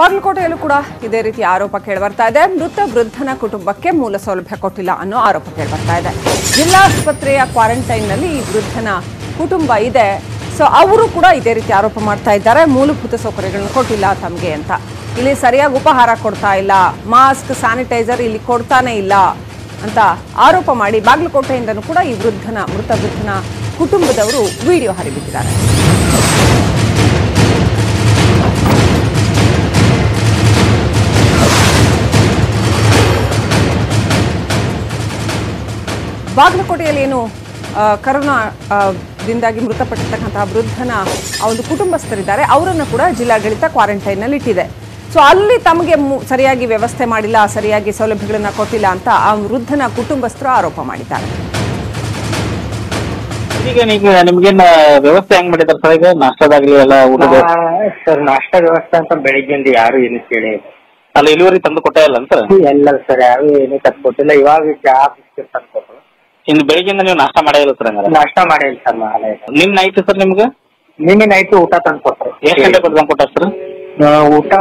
ಬಾಗಲಕೋಟೆಯಲ್ಲೂ ಕೂಡ ಇದೇ ರೀತಿ ಆರೋಪ ಕೇಳಿ ಬರ್ತಾ ಇದೆ. ಮೃತ ವೃದ್ಧನ ಕುಟುಂಬಕ್ಕೆ ಮೂಲ ಸೌಲಭ್ಯ ಕೊಟ್ಟಿಲ್ಲ ಅನ್ನೋ ಆರೋಪ ಕೇಳಿ ಬರ್ತಾ ಇದೆ. ಜಿಲ್ಲಾಸ್ಪತ್ರೆಯ ಕ್ವಾರಂಟೈನ್ನಲ್ಲಿ ಈ ವೃದ್ಧನ ಕುಟುಂಬ ಇದೆ. ಸೊ ಅವರು ಕೂಡ ಇದೇ ರೀತಿ ಆರೋಪ ಮಾಡ್ತಾ ಇದ್ದಾರೆ, ಮೂಲಭೂತ ಸೌಕರ್ಯಗಳನ್ನು ಕೊಟ್ಟಿಲ್ಲ ತಮಗೆ ಅಂತ. ಇಲ್ಲಿ ಸರಿಯಾಗಿ ಉಪಹಾರ ಕೊಡ್ತಾ ಇಲ್ಲ, ಮಾಸ್ಕ್, ಸ್ಯಾನಿಟೈಸರ್ ಇಲ್ಲಿ ಕೊಡ್ತಾನೆ ಇಲ್ಲ ಅಂತ ಆರೋಪ ಮಾಡಿ ಬಾಗಲಕೋಟೆಯಿಂದನೂ ಕೂಡ ಈ ಮೃತ ವೃದ್ಧನ ಕುಟುಂಬದವರು ವಿಡಿಯೋ ಹರಿಬಿಟ್ಟಿದ್ದಾರೆ. ಬಾಗಲಕೋಟೆಯಲ್ಲಿ ಏನು ಕರೋನಾದಿಂದಾಗಿ ಮೃತಪಟ್ಟಿರ್ತಕ್ಕಂತಹ ವೃದ್ಧನ ಒಂದು ಕುಟುಂಬಸ್ಥರಿದ್ದಾರೆ, ಅವರನ್ನು ಕೂಡ ಜಿಲ್ಲಾಡಳಿತ ಕ್ವಾರಂಟೈನಲ್ಲಿ ಇಟ್ಟಿದೆ. ಸೊ ಅಲ್ಲಿ ತಮಗೆ ಸರಿಯಾಗಿ ವ್ಯವಸ್ಥೆ ಮಾಡಿಲ್ಲ, ಸರಿಯಾಗಿ ಸೌಲಭ್ಯಗಳನ್ನು ಕೊಟ್ಟಿಲ್ಲ ಅಂತ ಆ ವೃದ್ಧನ ಕುಟುಂಬಸ್ಥರು ಆರೋಪ ಮಾಡಿದ್ದಾರೆ. ಈಗ ನಿಮ್ಗೇನು ವ್ಯವಸ್ಥೆ ಹೆಂಗ್ ಮಾಡಿದಾರೆ ಸರ್? ಈಗ ನಾಷ್ಟಾದಾಗ್ಲಿ ಎಲ್ಲ ಸರ್, ನಾಷ್ಟ ವ್ಯವಸ್ಥೆ ಅಂತ ಬೆಳಿಗ್ಗೆಯಿಂದ ಯಾರು ಏನು ಕೇಳಿ ಅಲ್ಲಿ ಇಳುವರಿ ತಂದು ಕೊಟ್ಟೇ ಇಲ್ಲ ಸರ್. ಎಲ್ಲ ಸರ್, ಯಾರು ಏನು ತಂದು ಕೊಟ್ಟಿಲ್ಲ. ಇವಾಗ ಚಹಾ ಬಿಸ್ಕೆಟ್ ತಂದು ಕೊಟ್ಟರು. ಇನ್ನು ಬೆಳಿಗ್ಗೆಯಿಂದ ನೀವು ನಾಷ್ಟ ಮಾಡೇ ಇಲ್ಲ ಸರ್? ನಾಷ್ಟ ಮಾಡೇ ಇಲ್ಲ ಸರ್. ನಿಮ್ ನೈಟ್ ಸರ್, ನಿಮ್ಗೆ ನಿನ್ನೆ ನೈಟ್ ಊಟ ತಂದು ಕೊಟ್ಟರು. ಎಷ್ಟು ಗಂಟೆ ತಂದು ಕೊಟ್ಟಾರ ಸರ್? ಊಟ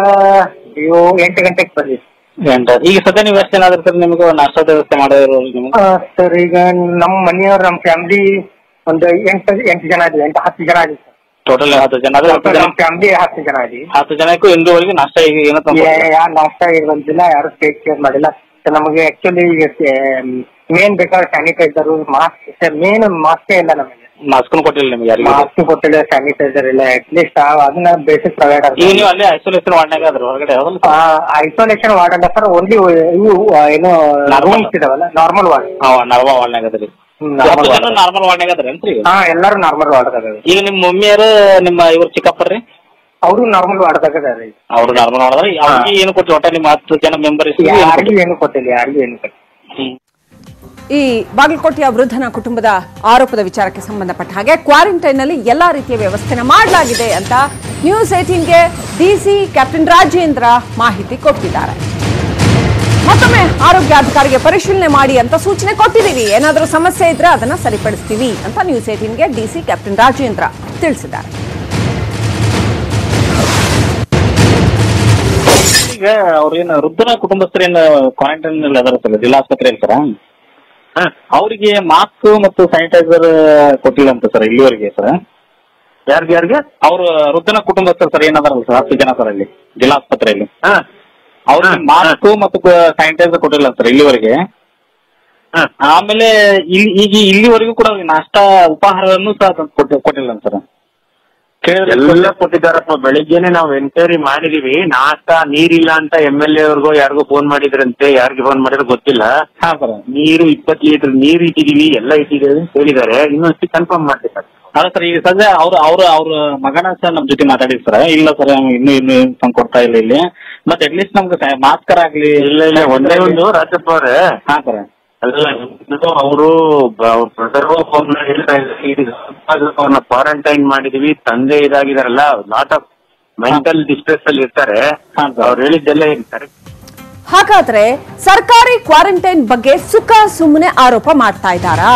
ನೀವು 8 ಗಂಟೆಗೆ ಬಂದಿತ್ತು. ಈಗ ಸದ್ಯ ನೀವು ವ್ಯವಸ್ಥೆ ಏನಾದ್ರು ಸರ್ ನಿಮ್ಗೆ ನಾಷ್ಟದ ವ್ಯವಸ್ಥೆ ಮಾಡೋರು? ಸರ್ ಈಗ ನಮ್ಮ ಮನೆಯವ್ರು, ನಮ್ಮ ಫ್ಯಾಮಿಲಿ ಒಂದು 8 ಜನ ಆಗಿದೆ, 10 ಜನ ಆಗಿದೆ ಸರ್. ಟೋಟಲ್ 10 ಜನ ನಮ್ಮ ಫ್ಯಾಮಿಲಿ 10 ಜನ ಆಗಿದೆ. 10 ಜನಕ್ಕೂ ಇಂದುವರೆಗೆ ನಾಷ್ಟ ಈಗ ಯಾರು ನಾಷ್ಟ ಈಗ ಬಂದಿಲ್ಲ, ಯಾರು ಟೇಕ್ ಕೇರ್ ಮಾಡಿಲ್ಲ. ನಮಗೆ ಆಕ್ಚುಲಿ ಈಗ ಮೇನ್ ಬೇಕಾದ್ರೆ ಸ್ಯಾನಿಟೈಸರ್, ಮಾಸ್ಕ್ ಸರ್, ಮೇನ್ ಮಾಸ್ಕೇ ಇಲ್ಲ ನಮಗೆ. ಮಾಸ್ಕ್ ಕೊಟ್ಟಿಲ್ಲ ನಿಮ್ಗೆ? ಮಾಸ್ಕ್ ಕೊಟ್ಟಿಲ್ಲ, ಸ್ಯಾನಿಟೈಸರ್ ಇಲ್ಲ. ಅಟ್ಲೀಸ್ಟ್ ಅದನ್ನ ಬೇಸಿಕ್ ಪ್ರೊವೈಡ್ ಆಗಿದೆ. ಐಸೋಲೇಷನ್ ವಾರ್ಡ್ ಹೊರಗಡೆ ಐಸೋಲೇಷನ್ ವಾರ್ಡ್ ಅಲ್ಲ ಸರ್, ಓನ್ಲಿ ಇವು ಏನು ರೂಮ್ಸ್ ಇದಾವಲ್ಲ, ನಾರ್ಮಲ್ ವಾರ್ಡ್. ನಾರ್ಮಲ್ ವಾರ್ಡ್ ಆಗದ್ರಿ? ನಾರ್ಮಲ್ ವಾರ್ಡ್ ಆಗದ್ರಿ? ಹಾ, ಎಲ್ಲಾರು ನಾರ್ಮಲ್ ವಾರ್ಡ್ ಆಗದ್ರಿ. ಈಗ ನಿಮ್ಮ ಮಮ್ಮಿಯರು, ನಿಮ್ಮ ಇವ್ರು ಚಿಕ್ಕಪ್ಪರ್ರಿ, ಅವರು ನಾರ್ಮಲ್ ವಾರ್ಡ್ದಾಗದ್ರಿ. ಅವರು ನಾರ್ಮಲ್ ವಾರ್ಡ್ ಅವ್ರಿಗೆ ಏನು ಕೊಟ್ಟಿಲ್ಲ ಒಟ್ಟ? ನಿಮ್ಮ 10 ಜನ ಮೆಂಬರ್ಸ್ ಯಾರಿಗೂ ಏನು ಕೊಟ್ಟಿಲ್ಲ, ಯಾರಿಗೂ ಏನು ಕೊಟ್ಟಿಲ್ಲ. ಈ ಬಾಗಲಕೋಟೆಯ ವೃದ್ಧನ ಕುಟುಂಬದ ಆರೋಪದ ವಿಚಾರಕ್ಕೆ ಸಂಬಂಧಪಟ್ಟ ಹಾಗೆ ಕ್ವಾರಂಟೈನ್ನಲ್ಲಿ ಎಲ್ಲ ರೀತಿಯ ವ್ಯವಸ್ಥೆನ ಮಾಡಲಾಗಿದೆ ಅಂತ ನ್ಯೂಸ್ 18ಗೆ ಡಿಸಿ ಕ್ಯಾಪ್ಟನ್ ರಾಜೇಂದ್ರ ಮಾಹಿತಿ ಕೊಟ್ಟಿದ್ದಾರೆ. ಮತ್ತೊಮ್ಮೆ ಆರೋಗ್ಯಾಧಿಕಾರಿಗೆ ಪರಿಶೀಲನೆ ಮಾಡಿ ಅಂತ ಸೂಚನೆ ಕೊಟ್ಟಿದ್ದೀವಿ, ಏನಾದರೂ ಸಮಸ್ಯೆ ಇದ್ರೆ ಅದನ್ನ ಸರಿಪಡಿಸ್ತೀವಿ ಅಂತ ನ್ಯೂಸ್ 18ಗೆ ಡಿಸಿ ಕ್ಯಾಪ್ಟನ್ ರಾಜೇಂದ್ರ ತಿಳಿಸಿದ್ದಾರೆ. ಈಗ ಅವ್ರೇನು ವೃದ್ಧನ ಕುಟುಂಬಸ್ಥರೇನು ಕ್ವಾರಂಟೈನ್ ಅದರ ಜಿಲ್ಲಾಸ್ಪತ್ರೆ ಅಂತಾರ, ಅವರಿಗೆ ಮಾಸ್ಕ್ ಮತ್ತು ಸ್ಯಾನಿಟೈಸರ್ ಕೊಟ್ಟಿಲ್ಲ ಅಂತ ಸರ್ ಇಲ್ಲಿವರೆಗೆ. ಸರ್ ಯಾರಿಗೆ ಅವ್ರ ವೃದ್ಧನ ಕುಟುಂಬಸ್ಥರು ಸರ್ ಏನಾದ್ರಲ್ಲ ಸರ್ 10 ಜನ ಸರ್ ಅಲ್ಲಿ ಜಿಲ್ಲಾಸ್ಪತ್ರೆಯಲ್ಲಿ, ಅವ್ರಿಗೆ ಮಾಸ್ಕ್ ಮತ್ತು ಸ್ಯಾನಿಟೈಸರ್ ಕೊಟ್ಟಿಲ್ಲ ಸರ್ ಇಲ್ಲಿವರೆಗೆ. ಆಮೇಲೆ ಈಗ ಇಲ್ಲಿವರೆಗೂ ಕೂಡ ನಾಷ್ಟ ಉಪಹಾರವನ್ನು ಸಹ ಕೊಟ್ಟಿಲ್ಲ ಸರ್. ಎಲ್ಲ ಕೊಟ್ಟಿದ್ದಾರಪ್ಪ, ಬೆಳಿಗ್ಗೆನೆ ನಾವು ಎನ್ಕ್ವೈರಿ ಮಾಡಿದೀವಿ. ನಾಷ್ಟ ನೀರಿಲ್ಲ ಅಂತ MLA ಅವ್ರಿಗೂ ಯಾರಿಗೂ ಫೋನ್ ಮಾಡಿದ್ರಂತೆ, ಯಾರಿಗೆ ಫೋನ್ ಮಾಡಿದ್ರೆ ಗೊತ್ತಿಲ್ಲ. ನೀರು 20 ಲೀಟರ್ ನೀರು ಇಟ್ಟಿದೀವಿ, ಎಲ್ಲ ಇಟ್ಟಿದೀವಿ ಹೇಳಿದ್ದಾರೆ. ಇನ್ನೊಂದ್ಸಿ ಕನ್ಫರ್ಮ್ ಮಾಡ್ತಿದ್ದಾರೆ. ಅಲ್ಲ ಸರ್, ಈಗ ಸದ್ಯ ಅವ್ರ ಮಗನ ಸರ್ ನಮ್ ಜೊತೆ ಮಾತಾಡಿದ್ ಸರ್. ಇಲ್ಲ ಸರ್, ಇನ್ನು ಫೋನ್ ಕೊಡ್ತಾ ಇಲ್ಲ ಇಲ್ಲಿ. ಮತ್ತೆ ಅಟ್ಲೀಸ್ಟ್ ನಮ್ಗೆ ಮಾಸ್ಕರ್ ಆಗ್ಲಿ ಇಲ್ಲ. ಒಂದೇ ಒಂದು ರಾಜಪ್ಪ ಅವ್ರೆ, ಹಾ ಸರ್, ಅವರು ಅವ್ರನ್ನ ಕ್ವಾರಂಟೈನ್ ಮಾಡಿದೀವಿ, ತಂದೆ ಇದಾಗಿದಾರಲ್ಲ, ಲಾಟ್ ಆಫ್ ಮೆಂಟಲ್ ಡಿಸ್ಟ್ರೆಸ್ ಅಲ್ಲಿ ಇರ್ತಾರೆ. ಅವ್ರು ಹೇಳಿದ್ದೆಲ್ಲ ಇರ್ತಾರೆ. ಹಾಗಾದ್ರೆ ಸರ್ಕಾರಿ ಕ್ವಾರಂಟೈನ್ ಬಗ್ಗೆ ಸುಖ ಸುಮ್ಮನೆ ಆರೋಪ ಮಾಡ್ತಾ ಇದ್ದಾರಾ?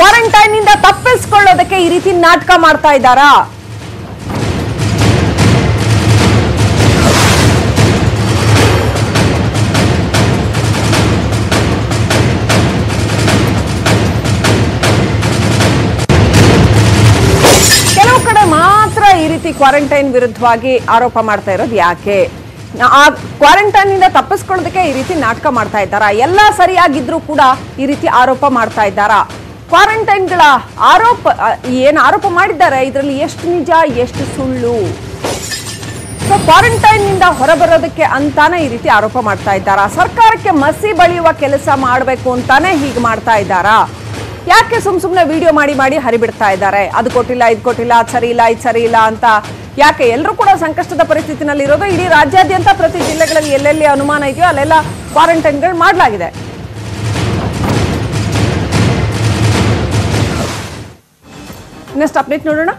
ಕ್ವಾರಂಟೈನ್ ಇಂದ ತಪ್ಪಿಸ್ಕೊಳ್ಳೋದಕ್ಕೆ ಈ ರೀತಿ ನಾಟಕ ಮಾಡ್ತಾ ಇದ್ದಾರಾ? ಕ್ವಾರಂಟೈನ್ ವಿರುದ್ಧವಾಗಿ ಆರೋಪ ಮಾಡ್ತಾ ಇರೋದು ಯಾಕೆ? ಆ ಕ್ವಾರಂಟೈನ್ ಇಂದ ತಪ್ಪಿಸ್ಕೊಳ್ಳೋದಕ್ಕೆ ಈ ರೀತಿ ನಾಟಕ ಮಾಡ್ತಾ ಇದ್ದಾರಾ? ಎಲ್ಲ ಸರಿಯಾಗಿದ್ರೂ ಕೂಡ ಈ ರೀತಿ ಆರೋಪ ಮಾಡ್ತಾ ಇದ್ದಾರಾ? ಕ್ವಾರಂಟೈನ್ಗಳ ಏನು ಆರೋಪ ಮಾಡಿದ್ದಾರೆ, ಇದರಲ್ಲಿ ಎಷ್ಟು ನಿಜ ಎಷ್ಟು ಸುಳ್ಳು? ಸೊ ಕ್ವಾರಂಟೈನ್ ನಿಂದ ಹೊರಬರೋದಕ್ಕೆ ಅಂತಾನೆ ಈ ರೀತಿ ಆರೋಪ ಮಾಡ್ತಾ ಇದ್ದಾರಾ? ಸರ್ಕಾರಕ್ಕೆ ಮಸಿ ಬಳಿಯುವ ಕೆಲಸ ಮಾಡಬೇಕು ಅಂತಾನೆ ಹೀಗೆ ಮಾಡ್ತಾ ಇದ್ದಾರಾ? ಯಾಕೆ ಸುಮ್ಮನೆ ವಿಡಿಯೋ ಮಾಡಿ ಹರಿಬಿಡ್ತಾ ಇದ್ದಾರೆ? ಅದು ಕೊಟ್ಟಿಲ್ಲ, ಇದು ಕೊಟ್ಟಿಲ್ಲ, ಅದು ಸರಿ ಇಲ್ಲ, ಇದು ಸರಿ ಇಲ್ಲ ಅಂತ ಯಾಕೆ? ಎಲ್ಲರೂ ಕೂಡ ಸಂಕಷ್ಟದ ಪರಿಸ್ಥಿತಿನಲ್ಲಿ ಇರೋದು. ಇಡೀ ರಾಜ್ಯಾದ್ಯಂತ ಪ್ರತಿ ಜಿಲ್ಲೆಗಳಲ್ಲಿ ಎಲ್ಲೆಲ್ಲಿ ಅನುಮಾನ ಇದೆಯೋ ಅಲ್ಲೆಲ್ಲ ಕ್ವಾರಂಟೈನ್ಗಳು ಮಾಡಲಾಗಿದೆ. ನೆಕ್ಸ್ಟ್ ಅಪ್ಡೇಟ್ ನೋಡೋಣ.